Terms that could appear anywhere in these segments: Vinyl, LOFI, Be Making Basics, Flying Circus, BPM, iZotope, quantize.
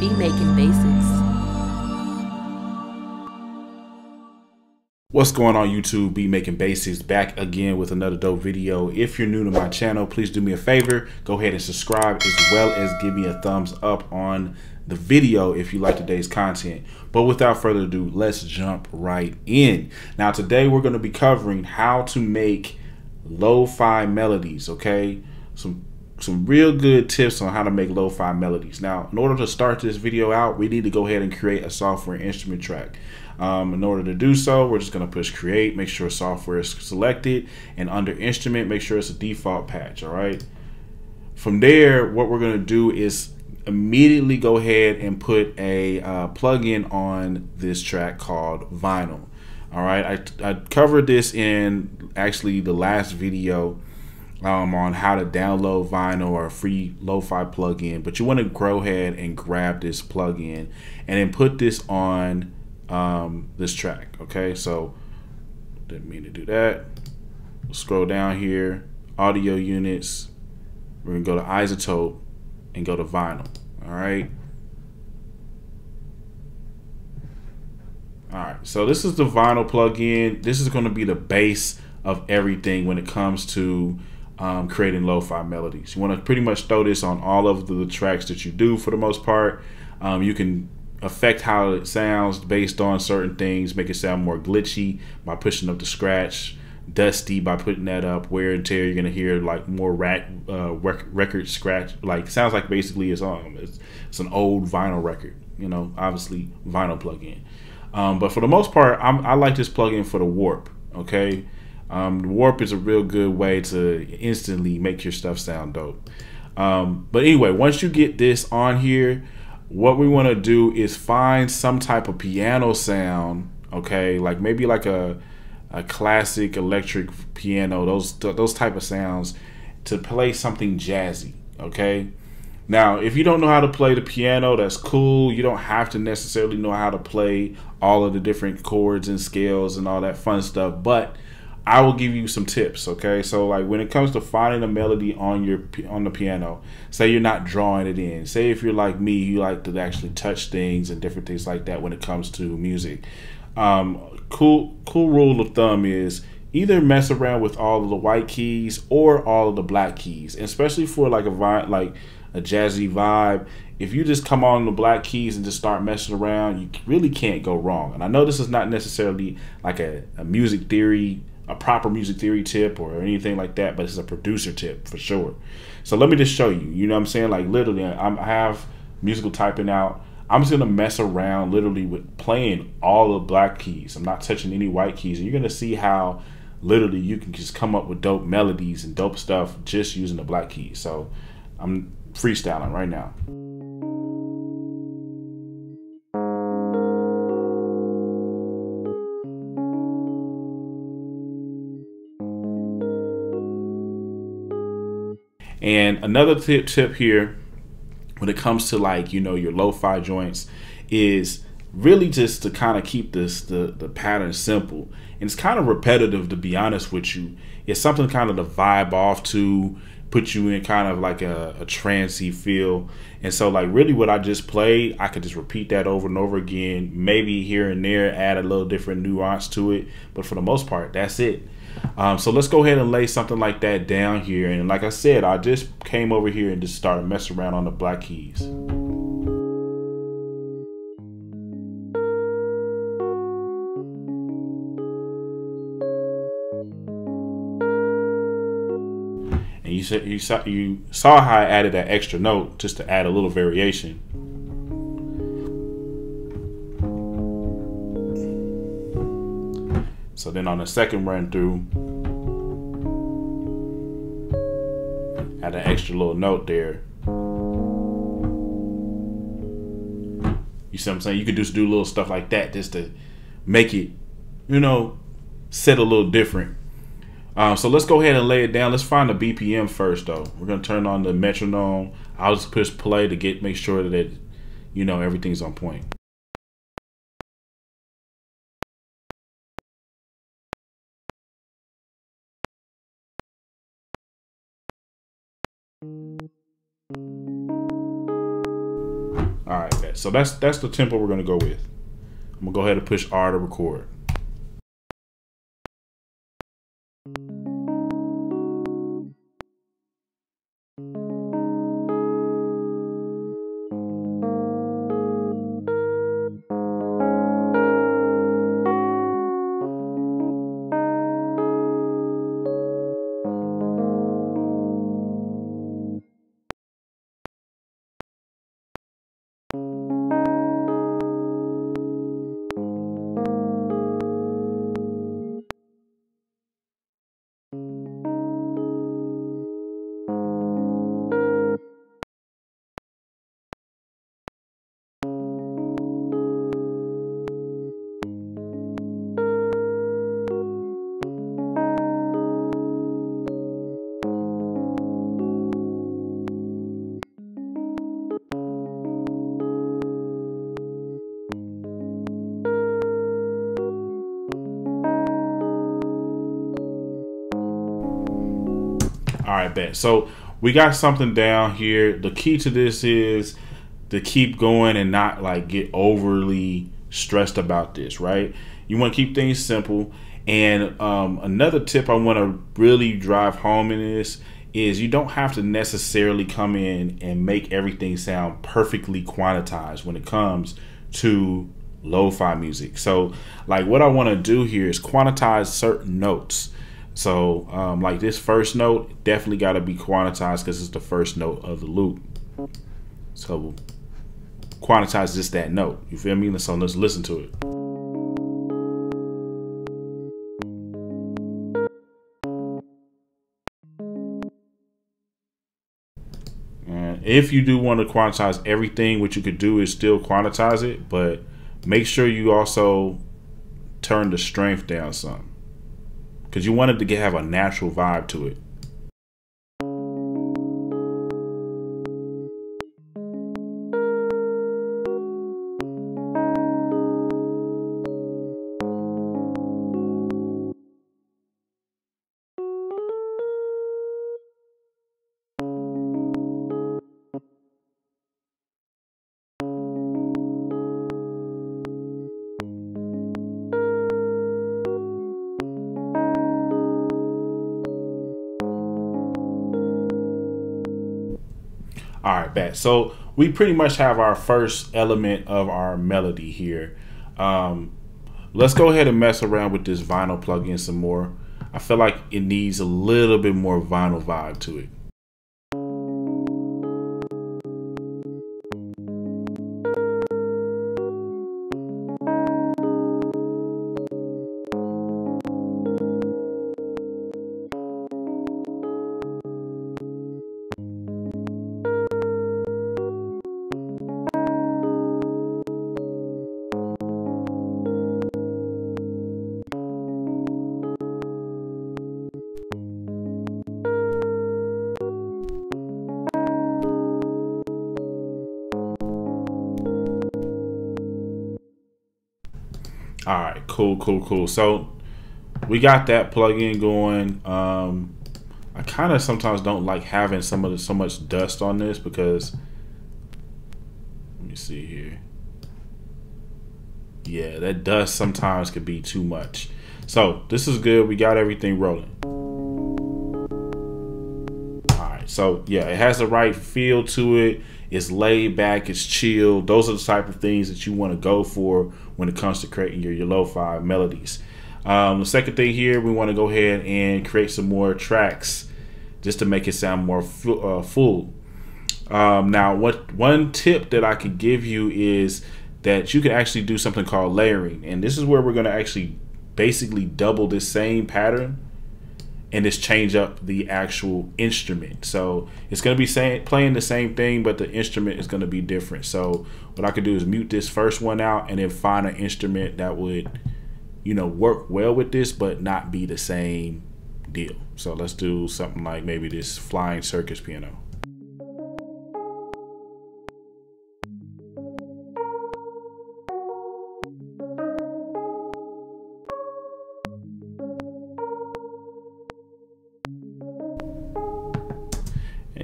Be Making Basics. What's going on, YouTube? Be Making Basics back again with another dope video. If you're new to my channel, please do me a favor, go ahead and subscribe, as well as give me a thumbs up on the video if you like today's content. But without further ado, let's jump right in. Now today we're going to be covering how to make lo-fi melodies, okay? Some real good tips on how to make lo-fi melodies. Now, in order to start this video out, we need to go ahead and create a software instrument track. In order to do so, we're just gonna push create, make sure software is selected, and under instrument, make sure it's a default patch, all right? From there, what we're gonna do is immediately go ahead and put a plugin on this track called Vinyl, all right? I covered this in actually the last video on how to download Vinyl or a free lo-fi plugin, but you want to go ahead and grab this plugin and then put this on this track. Okay, so didn't mean to do that. We'll scroll down here, audio units. We're gonna go to iZotope and go to Vinyl. All right. All right. So this is the Vinyl plugin. This is going to be the base of everything when it comes to creating lo-fi melodies. You want to pretty much throw this on all of the tracks that you do for the most part. You can affect how it sounds based on certain things, make it sound more glitchy by pushing up the scratch, dusty by putting that up, wear and tear. You're gonna hear like more record scratch, like sounds like basically it's an old vinyl record, you know, obviously Vinyl plugin. But for the most part, I like this plugin for the warp, okay? The warp is a real good way to instantly make your stuff sound dope. But anyway, once you get this on here, what we want to do is find some type of piano sound, okay? Like maybe like a classic electric piano, those type of sounds, to play something jazzy, okay? Now, if you don't know how to play the piano, that's cool. You don't have to necessarily know how to play all of the different chords and scales and all that fun stuff, but I will give you some tips, okay? So like when it comes to finding a melody on the piano, say you're not drawing it in. Say if you're like me, you like to actually touch things and different things like that when it comes to music. Cool rule of thumb is either mess around with all of the white keys or all of the black keys, especially for like a jazzy vibe. If you just come on the black keys and just start messing around, you really can't go wrong. And I know this is not necessarily like a proper music theory tip or anything like that, but it's a producer tip for sure. So let me just show you, you know what I'm saying? Like literally, I have musical typing out. I'm just gonna mess around literally with playing all the black keys. I'm not touching any white keys. And you're gonna see how literally you can just come up with dope melodies and dope stuff just using the black keys. So I'm freestyling right now. And another tip here when it comes to like, you know, your lo-fi joints is really just to kind of keep this the pattern simple. And it's kind of repetitive, to be honest with you. It's something kind of to vibe off to, put you in kind of like a trancey feel. And so like really what I just played, I could just repeat that over and over again, maybe here and there add a little different nuance to it. But for the most part, that's it. So let's go ahead and lay something like that down here. And like I said, I just came over here and just started messing around on the black keys. And you saw how I added that extra note just to add a little variation. So then on the second run through, add an extra little note there. You see what I'm saying? You could just do little stuff like that just to make it, you know, set a little different. So let's go ahead and lay it down. Let's find the BPM first though. We're gonna turn on the metronome. I'll just push play to make sure that it, you know, everything's on point. All right, so that's the tempo we're gonna go with. I'm gonna go ahead and push R to record. All right, bet. So we got something down here. The key to this is to keep going and not like get overly stressed about this, right? You want to keep things simple. And another tip I want to really drive home in this is you don't have to necessarily come in and make everything sound perfectly quantized when it comes to lo-fi music. So like what I want to do here is quantize certain notes. So like this first note definitely got to be quantized because it's the first note of the loop. So we'll quantize just that note. You feel me? So let's listen to it. And if you do want to quantize everything, what you could do is still quantize it, but make sure you also turn the strength down some, because you wanted to have a natural vibe to it. All right, bet. So we pretty much have our first element of our melody here. Let's go ahead and mess around with this vinyl plugin some more. I feel like it needs a little bit more vinyl vibe to it. All right, cool, cool, cool. So we got that plugin going. I kind of sometimes don't like having so much dust on this because, let me see here. Yeah, that dust sometimes could be too much. So this is good, we got everything rolling. All right, so yeah, it has the right feel to it. It's laid back, it's chill. Those are the type of things that you want to go for when it comes to creating your lo-fi melodies. The second thing here, we want to go ahead and create some more tracks just to make it sound more full. Now, one tip that I could give you is that you can actually do something called layering. And this is where we're going to actually basically double this same pattern and just change up the actual instrument. So it's going to be playing the same thing, but the instrument is going to be different. So what I could do is mute this first one out and then find an instrument that would, you know, work well with this, but not be the same deal. So let's do something like maybe this Flying Circus piano.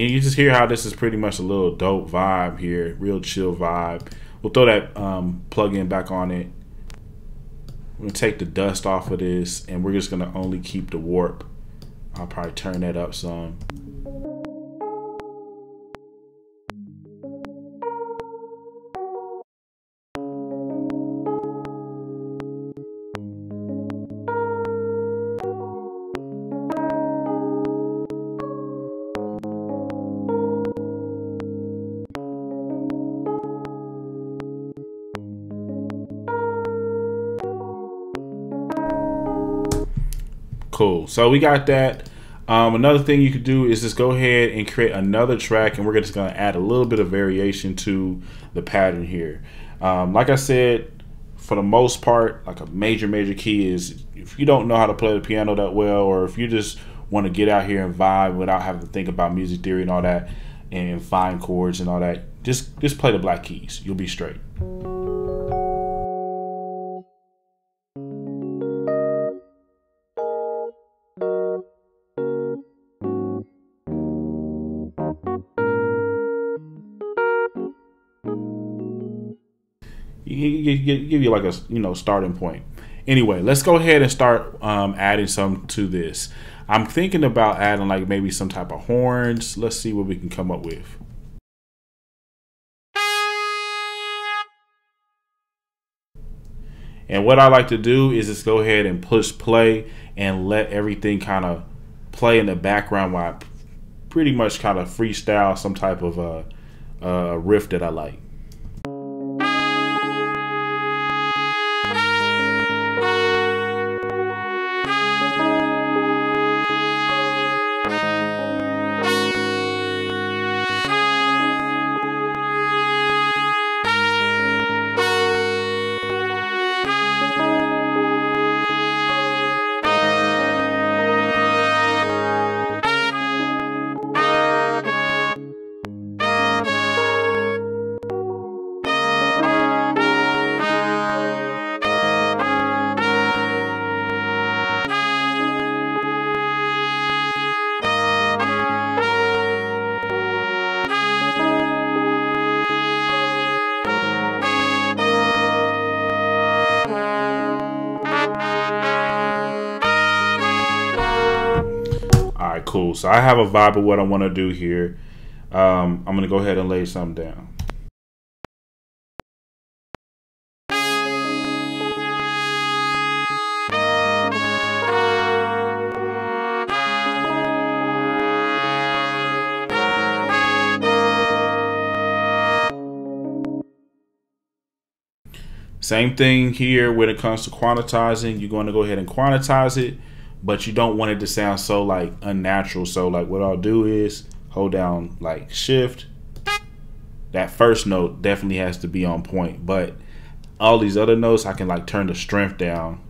And you just hear how this is pretty much a little dope vibe here, real chill vibe. We'll throw that plug-in back on it. We're gonna take the dust off of this, and we're just gonna only keep the warp. I'll probably turn that up some. Cool. So we got that. Another thing you could do is just go ahead and create another track, and we're just going to add a little bit of variation to the pattern here. Like I said, for the most part, like a major key is if you don't know how to play the piano that well, or if you just want to get out here and vibe without having to think about music theory and all that and fine chords and all that, just play the black keys. You'll be straight. Give you like a starting point. Anyway, let's go ahead and start adding some to this. I'm thinking about adding like maybe some type of horns. Let's see what we can come up with. And what I like to do is just go ahead and push play and let everything kind of play in the background while I pretty much kind of freestyle some type of riff that I like. Cool. So I have a vibe of what I want to do here. I'm going to go ahead and lay something down. Same thing here when it comes to quantizing. You're going to go ahead and quantize it, but you don't want it to sound so like unnatural. So like what I'll do is hold down like shift. That first note definitely has to be on point, but all these other notes I can like turn the strength down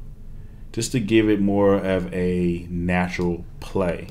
just to give it more of a natural play.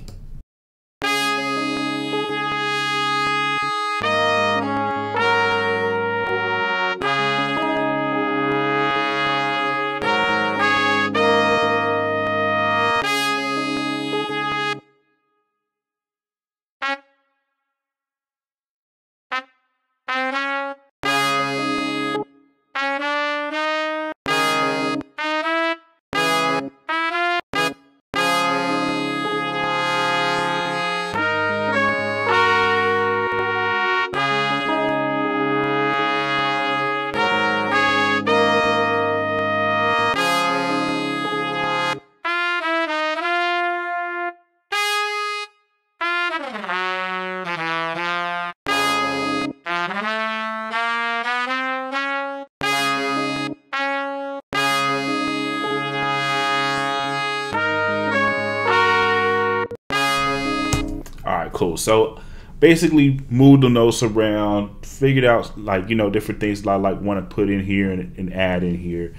Cool. So basically moved the notes around, figured out like, different things that I like want to put in here and add in here.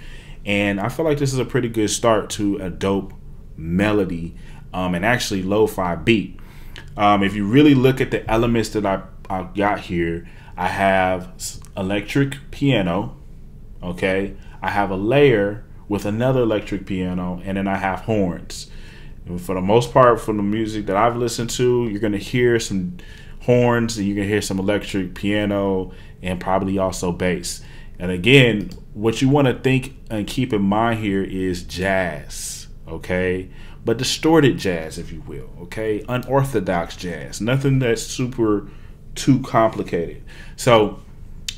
And I feel like this is a pretty good start to a dope melody and actually lo-fi beat. If you really look at the elements that I got here, I have electric piano. Okay. I have a layer with another electric piano, and then I have horns. And for the most part, from the music that I've listened to, you're going to hear some horns, and you can hear some electric piano and probably also bass. And again, what you want to think and keep in mind here is jazz, okay? But distorted jazz, if you will, okay? Unorthodox jazz, nothing that's super too complicated. So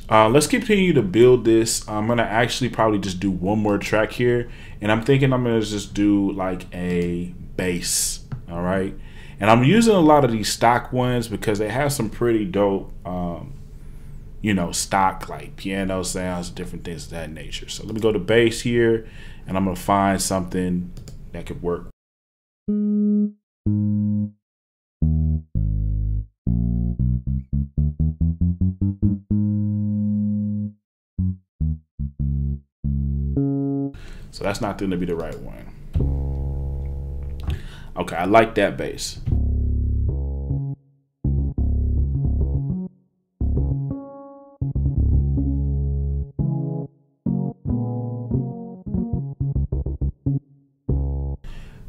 let's continue to build this. I'm gonna actually probably just do one more track here, and I'm thinking I'm gonna just do like a bass, all right? And I'm using a lot of these stock ones because they have some pretty dope, you know, stock like piano sounds, different things of that nature. So let me go to bass here, and I'm gonna find something that could work. So that's not going to be the right one. Okay, I like that bass.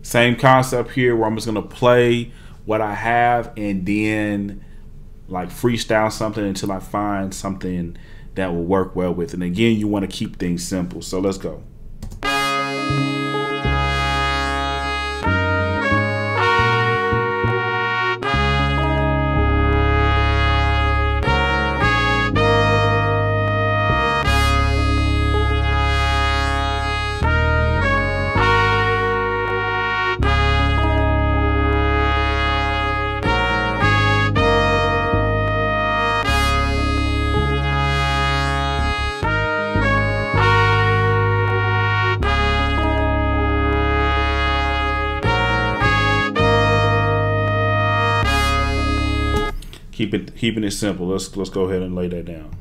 Same concept here where I'm just going to play what I have and then like freestyle something until I find something that will work well with. And again, you want to keep things simple. So let's go. Keeping it simple. Let's go ahead and lay that down.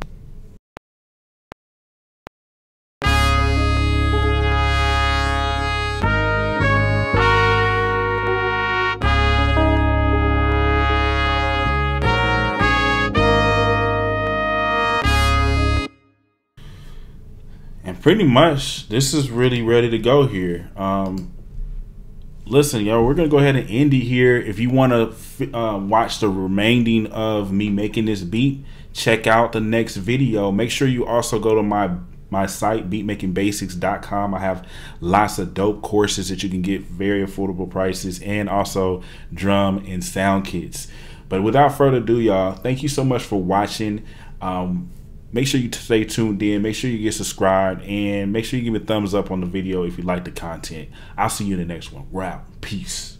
And pretty much this is really ready to go here. Listen, yo, we're going to go ahead and end it here. If you want to watch the remaining of me making this beat, check out the next video. Make sure you also go to my site, beatmakingbasics.com. I have lots of dope courses that you can get, very affordable prices, and also drum and sound kits. But without further ado, y'all, thank you so much for watching. Make sure you stay tuned in. Make sure you get subscribed, and make sure you give a thumbs up on the video if you like the content. I'll see you in the next one. We're out. Peace.